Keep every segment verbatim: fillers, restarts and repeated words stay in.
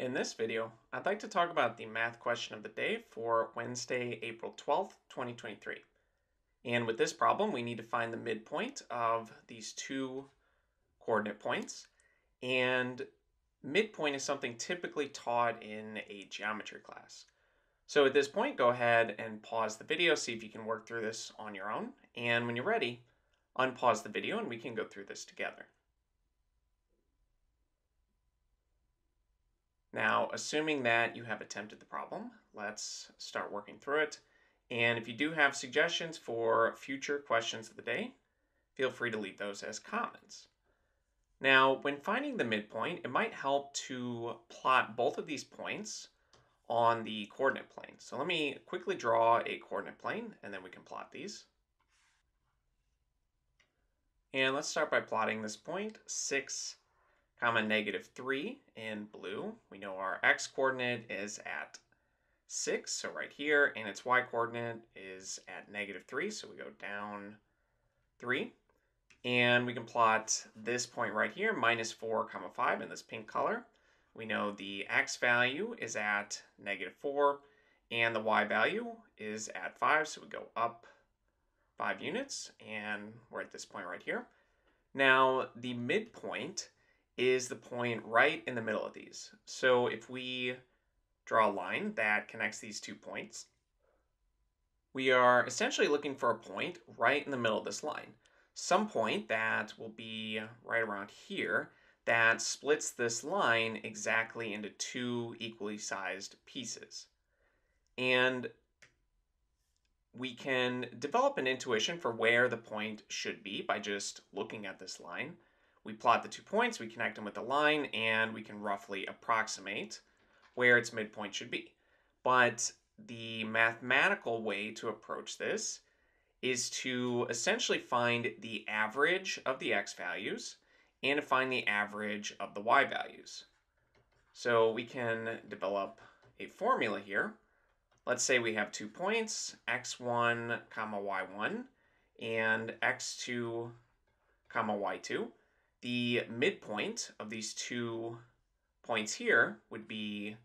In this video, I'd like to talk about the math question of the day for Wednesday, April twelfth, twenty twenty-three. And with this problem, we need to find the midpoint of these two coordinate points. And midpoint is something typically taught in a geometry class. So at this point, go ahead and pause the video, see if you can work through this on your own. And when you're ready, unpause the video and we can go through this together. Now, assuming that you have attempted the problem, let's start working through it. And if you do have suggestions for future questions of the day, feel free to leave those as comments. Now, when finding the midpoint, it might help to plot both of these points on the coordinate plane. So let me quickly draw a coordinate plane, and then we can plot these. And let's start by plotting this point, six, comma negative three in blue. We know our x-coordinate is at six, so right here, and its y-coordinate is at negative three, so we go down three. And we can plot this point right here, minus four, comma five, in this pink color. We know the x value is at negative four, and the y value is at five, so we go up five units, and we're at this point right here. Now, the midpoint is the point right in the middle of these. So if we draw a line that connects these two points, we are essentially looking for a point right in the middle of this line. Some point that will be right around here that splits this line exactly into two equally sized pieces. And we can develop an intuition for where the point should be by just looking at this line. We plot the two points, we connect them with a line, and we can roughly approximate where its midpoint should be. But the mathematical way to approach this is to essentially find the average of the x values and to find the average of the y values. So we can develop a formula here. Let's say we have two points, x one, comma y one, and x two, comma y two. The midpoint of these two points here would be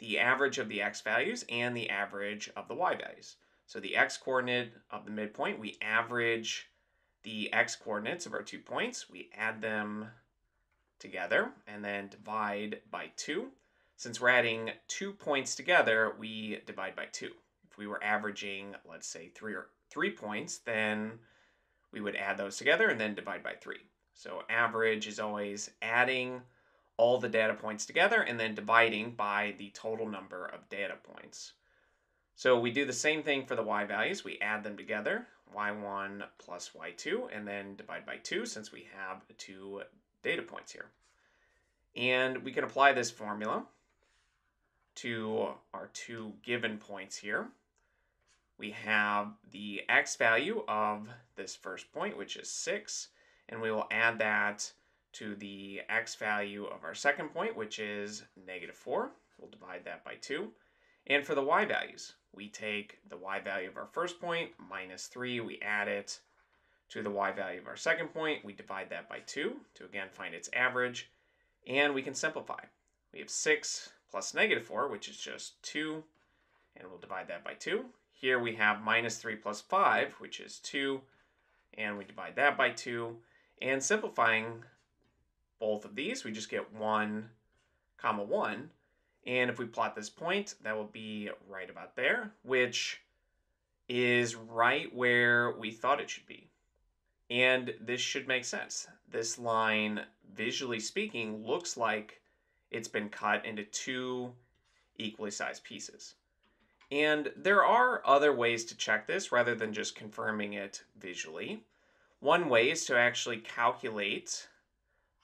the average of the x values and the average of the y values. So the x-coordinate of the midpoint, we average the x-coordinates of our two points, we add them together, and then divide by two. Since we're adding two points together, we divide by two. If we were averaging, let's say, three or three points, then we would add those together and then divide by three. So average is always adding all the data points together and then dividing by the total number of data points. So we do the same thing for the y values. We add them together, y one plus y two, and then divide by two since we have two data points here. And we can apply this formula to our two given points here. We have the x value of this first point, which is six. And we will add that to the x value of our second point, which is negative four. We'll divide that by two. And for the y values, we take the y value of our first point, minus three, we add it to the y value of our second point. We divide that by two to, again, find its average. And we can simplify. We have six plus negative four, which is just two. And we'll divide that by two. Here we have minus three plus five, which is two. And we divide that by two. And simplifying both of these, we just get one, comma one. And if we plot this point, that will be right about there, which is right where we thought it should be. And this should make sense. This line, visually speaking, looks like it's been cut into two equally sized pieces. And there are other ways to check this rather than just confirming it visually. One way is to actually calculate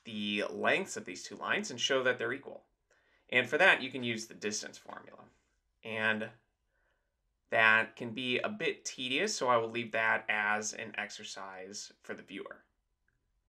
the lengths of these two lines and show that they're equal. And for that, you can use the distance formula. And that can be a bit tedious, so I will leave that as an exercise for the viewer.